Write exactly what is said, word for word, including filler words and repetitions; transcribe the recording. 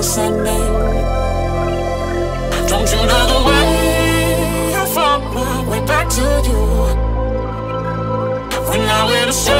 descending. Don't you know the way I found my way back to you? We're now in a